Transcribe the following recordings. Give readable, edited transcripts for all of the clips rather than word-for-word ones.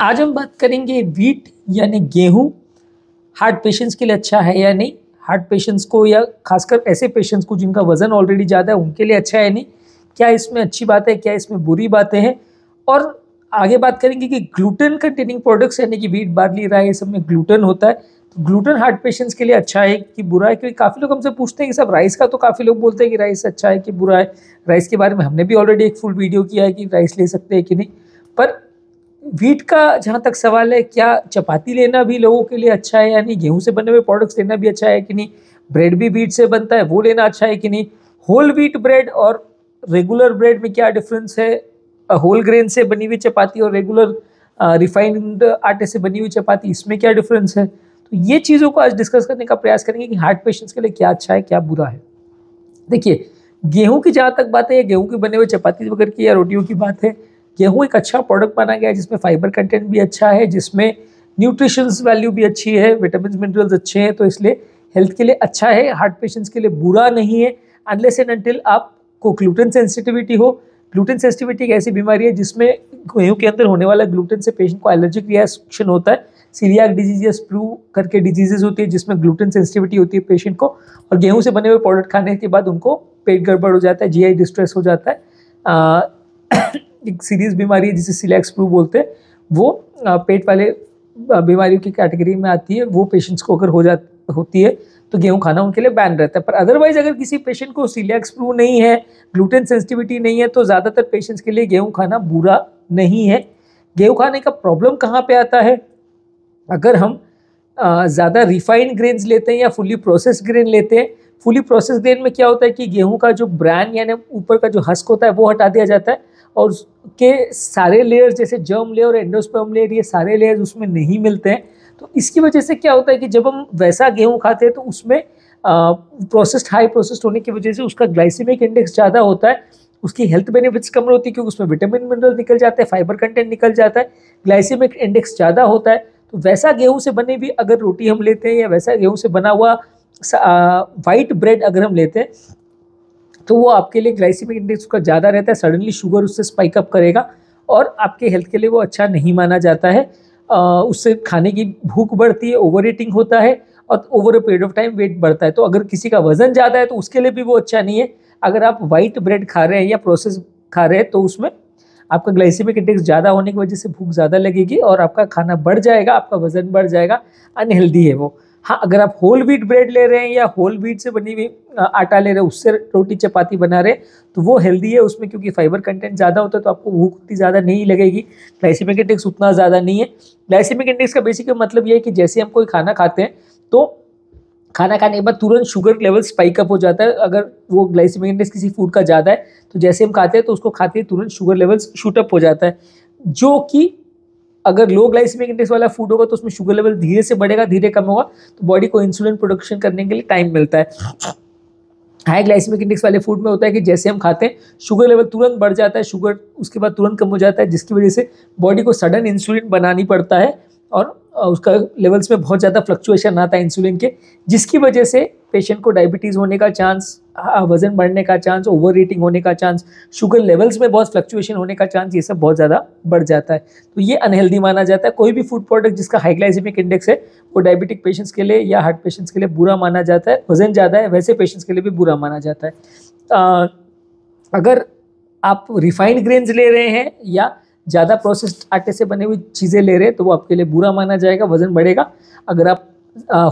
आज हम बात करेंगे व्हीट यानी गेहूं हार्ट पेशेंट्स के लिए अच्छा है या नहीं, हार्ट पेशेंट्स को या खासकर ऐसे पेशेंट्स को जिनका वजन ऑलरेडी ज़्यादा है उनके लिए अच्छा है नहीं, क्या इसमें अच्छी बात है, क्या इसमें बुरी बातें हैं। और आगे बात करेंगे कि ग्लूटेन कंटेनिंग प्रोडक्ट्स यानी कि व्हीट, बार्ली, राई, सब में ग्लूटेन होता है, तो ग्लूटेन हार्ट पेशेंट्स के लिए अच्छा है कि बुरा है, क्योंकि काफ़ी लोग हमसे पूछते हैं कि सब राइस का, तो काफ़ी लोग बोलते हैं कि राइस अच्छा है कि बुरा है। राइस के बारे में हमने भी ऑलरेडी एक फुल वीडियो किया है कि राइस ले सकते हैं कि नहीं। पर व्हीट का जहाँ तक सवाल है, क्या चपाती लेना भी लोगों के लिए अच्छा है या नहीं, गेहूँ से बने हुए प्रोडक्ट्स लेना भी अच्छा है कि नहीं, ब्रेड भी व्हीट से बनता है वो लेना अच्छा है कि नहीं, होल व्हीट ब्रेड और रेगुलर ब्रेड में क्या डिफरेंस है, होल ग्रेन से बनी हुई चपाती और रेगुलर रिफाइंड आटे से बनी हुई चपाती, इसमें क्या डिफरेंस है। तो ये चीज़ों को आज डिस्कस करने का प्रयास करेंगे कि हार्ट पेशेंट्स के लिए क्या अच्छा है क्या बुरा है। देखिए, गेहूँ की जहाँ तक बात है, गेहूँ के बने हुए चपाती वगैरह की या रोटियों की बात है, गेहूँ एक अच्छा प्रोडक्ट माना गया है जिसमें फाइबर कंटेंट भी अच्छा है, जिसमें न्यूट्रिशंस वैल्यू भी अच्छी है, विटामिन मिनरल्स अच्छे हैं, तो इसलिए हेल्थ के लिए अच्छा है, हार्ट पेशेंट्स के लिए बुरा नहीं है, अनलेस एंड अनटिल आपको ग्लूटेन सेंसिटिविटी हो। ग्लूटेन सेंसिटिविटी एक ऐसी बीमारी है जिसमें गेहूँ के अंदर होने वाला ग्लूटेन से पेशेंट को एलर्जिक रिएक्शन होता है। सीलियाक डिजीज या स्प्रू करके डिजीजेज होती है जिसमें ग्लूटेन सेंसिटिविटी होती है पेशेंट को, और गेहूँ से बने हुए प्रोडक्ट खाने के बाद उनको पेट गड़बड़ हो जाता है, जीआई डिस्ट्रेस हो जाता है। एक सीरियस बीमारी है जिसे सीलियाक स्प्रू बोलते हैं, वो पेट वाले बीमारियों की कैटेगरी में आती है। वो पेशेंट्स को अगर होती है तो गेहूं खाना उनके लिए बैन रहता है। पर अदरवाइज अगर किसी पेशेंट को सीलियाक स्प्रू नहीं है, ग्लूटेन सेंसिटिविटी नहीं है, तो ज़्यादातर पेशेंट्स के लिए गेहूं खाना बुरा नहीं है। गेहूं खाने का प्रॉब्लम कहाँ पे आता है, अगर हम ज़्यादा रिफाइंड ग्रेन्स लेते हैं या फुली प्रोसेस ग्रेन लेते हैं। फुली प्रोसेस ग्रेन में क्या होता है कि गेहूँ का जो ब्रैन यानी ऊपर का जो हस्क होता है वो हटा दिया जाता है और उसके सारे लेयर्स जैसे जर्म लेयर, एंडोस्पर्म लेयर, ये सारे लेयर्स उसमें नहीं मिलते हैं। तो इसकी वजह से क्या होता है कि जब हम वैसा गेहूं खाते हैं तो उसमें प्रोसेस्ड, हाई प्रोसेस्ड होने की वजह से उसका ग्लाइसेमिक इंडेक्स ज़्यादा होता है, उसकी हेल्थ बेनिफिट्स कम होती है क्योंकि उसमें विटामिन मिनरल निकल जाते हैं, फाइबर कंटेंट निकल जाता है, ग्लाइसेमिक इंडेक्स ज़्यादा होता है। तो वैसा गेहूँ से बनी हुई अगर रोटी हम लेते हैं या वैसा गेहूँ से बना हुआ वाइट ब्रेड अगर हम लेते हैं तो वो आपके लिए ग्लाइसेमिक इंडेक्स उसका ज़्यादा रहता है, सडनली शुगर उससे स्पाइक अप करेगा और आपके हेल्थ के लिए वो अच्छा नहीं माना जाता है। उससे खाने की भूख बढ़ती है, ओवर ईटिंग होता है और over a period of time weight बढ़ता है। तो अगर किसी का वजन ज़्यादा है तो उसके लिए भी वो अच्छा नहीं है। अगर आप वाइट ब्रेड खा रहे हैं या प्रोसेस खा रहे हैं तो उसमें आपका ग्लाइसेमिक इंडेक्स ज़्यादा होने की वजह से भूख ज़्यादा लगेगी और आपका खाना बढ़ जाएगा, आपका वजन बढ़ जाएगा, अनहेल्दी है वो। हाँ, अगर आप होल व्हीट ब्रेड ले रहे हैं या होल व्हीट से बनी हुई आटा ले रहे हैं, उससे रोटी चपाती बना रहे हैं तो वो हेल्दी है, उसमें क्योंकि फाइबर कंटेंट ज़्यादा होता है तो आपको भूख उतनी ज़्यादा नहीं लगेगी, ग्लाइसेमिक इंडेक्स उतना ज़्यादा नहीं है। ग्लाइसेमिक इंडेक्स का बेसिक मतलब ये है कि जैसे हम कोई खाना खाते हैं तो खाना खाने के बाद तुरंत शुगर लेवल स्पाइक अप हो जाता है। अगर वो ग्लाइसेमिक इंडेक्स किसी फूड का ज़्यादा है तो जैसे हम खाते हैं तो उसको खाते ही तुरंत शुगर लेवल्स शूट अप हो जाता है, जो कि अगर लो ग्लाइसेमिक इंडेक्स वाला फूड होगा तो उसमें शुगर लेवल धीरे से बढ़ेगा, धीरे कम होगा तो बॉडी को इंसुलिन प्रोडक्शन करने के लिए टाइम मिलता है। हाई ग्लाइसेमिक इंडेक्स वाले फूड में होता है कि जैसे हम खाते हैं शुगर लेवल तुरंत बढ़ जाता है, शुगर उसके बाद तुरंत कम हो जाता है, जिसकी वजह से बॉडी को सडन इंसुलिन बनानी पड़ता है और उसका लेवल्स में बहुत ज़्यादा फ्लक्चुएशन आता है इंसुलिन के, जिसकी वजह से पेशेंट को डायबिटीज़ होने का चांस, वजन बढ़ने का चांस, ओवर ईटिंग होने का चांस, शुगर लेवल्स में बहुत फ्लक्चुएशन होने का चांस, ये सब बहुत ज़्यादा बढ़ जाता है। तो ये अनहेल्दी माना जाता है। कोई भी फूड प्रोडक्ट जिसका हाई ग्लाइसेमिक इंडेक्स है वो डायबिटिक पेशेंट्स के लिए या हार्ट पेशेंट्स के लिए बुरा माना जाता है, वजन ज़्यादा है वैसे पेशेंट्स के लिए भी बुरा माना जाता है। अगर आप रिफाइंड ग्रेन्स ले रहे हैं या ज़्यादा प्रोसेस्ड आटे से बनी हुई चीज़ें ले रहे हैं तो वो आपके लिए बुरा माना जाएगा, वजन बढ़ेगा। अगर आप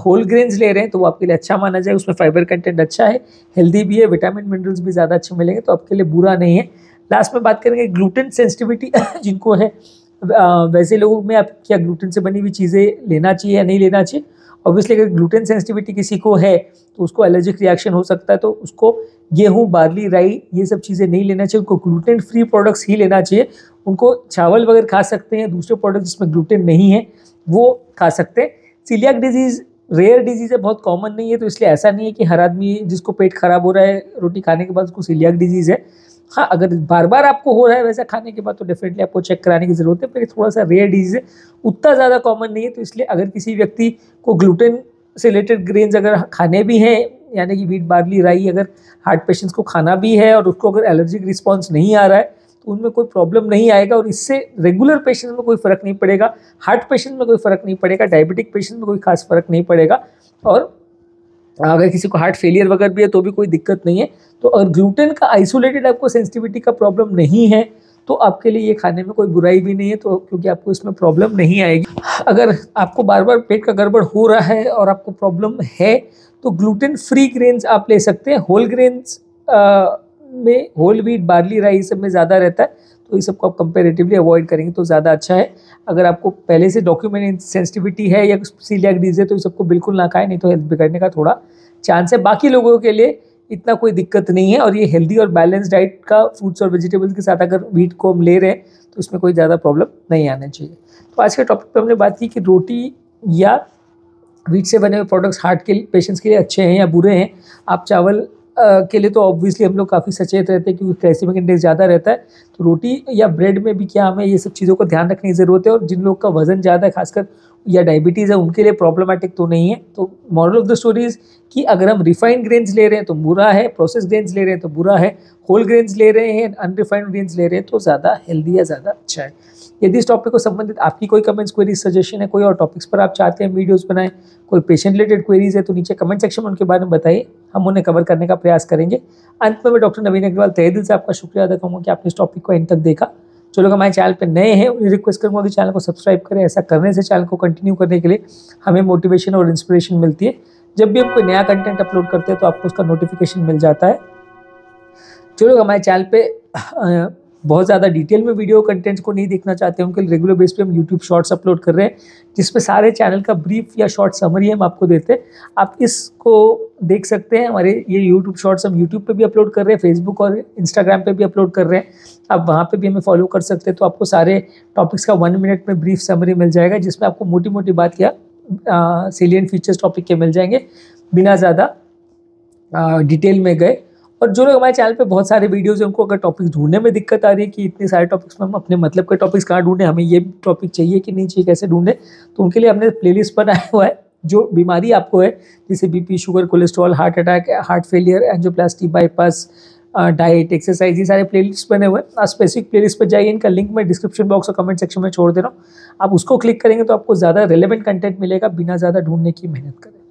होल ग्रेन्स ले रहे हैं तो वो आपके लिए अच्छा माना जाएगा, उसमें फाइबर कंटेंट अच्छा है, हेल्दी भी है, विटामिन मिनरल्स भी ज़्यादा अच्छे मिलेंगे तो आपके लिए बुरा नहीं है। लास्ट में बात करेंगे ग्लूटेन सेंसिटिविटी जिनको है, वैसे लोगों में आप क्या ग्लूटेन से बनी हुई चीज़ें लेना चाहिए या नहीं लेना चाहिए। ऑब्वियसली अगर ग्लूटेन सेंसिटिविटी किसी को है तो उसको एलर्जिक रिएक्शन हो सकता है, तो उसको गेहूँ, बार्ली, राई ये सब चीज़ें नहीं लेना चाहिए, उनको ग्लूटेन फ्री प्रोडक्ट्स ही लेना चाहिए। उनको चावल वगैरह खा सकते हैं, दूसरे प्रोडक्ट जिसमें ग्लूटेन नहीं है वो खा सकते हैं। सीलियाक डिजीज़ रेयर डिजीज़ है, बहुत कॉमन नहीं है, तो इसलिए ऐसा नहीं है कि हर आदमी जिसको पेट खराब हो रहा है रोटी खाने के बाद उसको सीलियाक डिजीज़ है। हाँ, अगर बार बार आपको हो रहा है वैसा खाने के बाद तो डेफिनेटली आपको चेक कराने की ज़रूरत है, पर थोड़ा सा रेयर डिजीज़ है, उतना ज़्यादा कॉमन नहीं है। तो इसलिए अगर किसी व्यक्ति को ग्लूटेन से रिलेटेड ग्रेन्स अगर खाने भी हैं यानी कि व्हीट बार्ली राई अगर हार्ट पेशेंट्स को खाना भी है और उसको अगर एलर्जिक रिस्पॉन्स नहीं आ रहा है तो उनमें कोई प्रॉब्लम नहीं आएगा और इससे रेगुलर पेशेंट्स में कोई फ़र्क नहीं पड़ेगा, हार्ट पेशेंट में कोई फ़र्क नहीं पड़ेगा, डायबिटिक पेशेंट में कोई खास फ़र्क नहीं पड़ेगा। और अगर किसी को हार्ट फेलियर वगैरह भी है तो भी कोई दिक्कत नहीं है। तो अगर ग्लूटेन का आइसोलेटेड आपको सेंसिटिविटी का प्रॉब्लम नहीं है तो आपके लिए ये खाने में कोई बुराई भी नहीं है, तो क्योंकि आपको इसमें प्रॉब्लम नहीं आएगी। अगर आपको बार बार पेट का गड़बड़ हो रहा है और आपको प्रॉब्लम है तो ग्लूटेन फ्री ग्रेन्स आप ले सकते हैं। होल ग्रेन्स में होल व्हीट, बार्ली राई सब में ज़्यादा रहता है तो ये सबको आप कंपेरेटिवली अवॉइड करेंगे तो ज़्यादा अच्छा है। अगर आपको पहले से डॉक्यूमेंट सेंसिटिविटी है या सीलियाक डिजीज़ है तो ये सबको बिल्कुल ना खाएं, नहीं तो हेल्थ बिगड़ने का थोड़ा चांस है। बाकी लोगों के लिए इतना कोई दिक्कत नहीं है और ये हेल्दी और बैलेंस डाइट का फ्रूट्स और वेजिटेबल्स के साथ अगर व्हीट को हम ले रहे हैं तो इसमें कोई ज़्यादा प्रॉब्लम नहीं आना चाहिए। तो आज के टॉपिक पर हमने बात की कि रोटी या व्हीट से बने हुए प्रोडक्ट्स हार्ट के पेशेंट्स के लिए अच्छे हैं या बुरे हैं। आप चावल के लिए तो ऑब्वियसली हम लोग काफ़ी सचेत रहते हैं क्योंकि ग्लाइसेमिक इंडेक्स ज़्यादा रहता है, तो रोटी या ब्रेड में भी क्या हमें ये सब चीज़ों का ध्यान रखने की ज़रूरत है। और जिन लोग का वजन ज़्यादा है खासकर या डायबिटीज़ है उनके लिए प्रॉब्लमेटिक तो नहीं है। तो moral of the story is कि अगर हम रिफाइंड ग्रेन्स ले रहे हैं तो बुरा है, प्रोसेस ग्रेन्स ले रहे हैं तो बुरा है, होल ग्रेन्स ले रहे हैं, अनरिफाइंड ग्रेन्स ले रहे हैं तो ज़्यादा हेल्दी है, ज़्यादा अच्छा है। यदि इस टॉपिक को संबंधित आपकी कोई कमेंट्स, क्वेरीज, सजेशन है, कोई और टॉपिक्स पर आप चाहते हैं वीडियोस बनाएं, कोई पेशेंट रिलेटेड क्वेरीज है तो नीचे कमेंट सेक्शन में उनके बारे में बताइए, हम उन्हें कवर करने का प्रयास करेंगे। अंत में मैं डॉक्टर नवीन अग्रवाल तहे दिल से आपका शुक्रिया अदा करूँगा कि आपने इस टॉपिक को एंड तक देखा। जो लोग हमारे चैनल पर नए हैं उन्हें रिक्वेस्ट करूँगा कि चैनल को सब्सक्राइब करें। ऐसा करने से चैनल को कंटिन्यू करने के लिए हमें मोटिवेशन और इंस्पिरेशन मिलती है। जब भी हम कोई नया कंटेंट अपलोड करते हैं तो आपको उसका नोटिफिकेशन मिल जाता है। जो लोग हमारे चैनल पर बहुत ज़्यादा डिटेल में वीडियो कंटेंट्स को नहीं देखना चाहते हैं उनके रेगुलर बेस पे हम यूट्यूब शॉर्ट्स अपलोड कर रहे हैं जिसपे सारे चैनल का ब्रीफ या शॉर्ट समरी हम आपको देते हैं। आप इसको देख सकते हैं, हमारे ये यूट्यूब शॉर्ट्स हम यूट्यूब पे भी अपलोड कर रहे हैं, फेसबुक और इंस्टाग्राम पे भी अपलोड कर रहे हैं, आप वहाँ पे भी हमें फॉलो कर सकते हैं। तो आपको सारे टॉपिक्स का 1 मिनट में ब्रीफ समरी मिल जाएगा जिसमें आपको मोटी मोटी बात या सेलिएंट फीचर्स टॉपिक के मिल जाएंगे बिना ज़्यादा डिटेल में गए। और जो लोग हमारे चैनल पे बहुत सारे वीडियोस हैं उनको अगर टॉपिक्स ढूंढने में दिक्कत आ रही है कि इतने सारे टॉपिक्स में हम अपने मतलब के टॉपिक्स कहाँ ढूंढें, हमें ये टॉपिक चाहिए कि नहीं चाहिए, कैसे ढूंढें, तो उनके लिए हमने प्लेलिस्ट बनाया हुआ है। जो बीमारी आपको है जैसे BP, sugar, cholesterol, heart attack, heart failure, angioplasty, bypass, diet, exercise, ये सारे प्लेलिस्ट बने हुए हैं। आप स्पेसिफिक प्लेलिस्ट पर जाइए, इनका लिंक मैं डिस्क्रिप्शन बॉक्स और कमेंट सेक्शन में छोड़ दे रहा हूँ। आप उसको क्लिक करेंगे तो आपको ज़्यादा रेलिवेंट कंटेंट मिलेगा बिना ज़्यादा ढूंढने की मेहनत करें।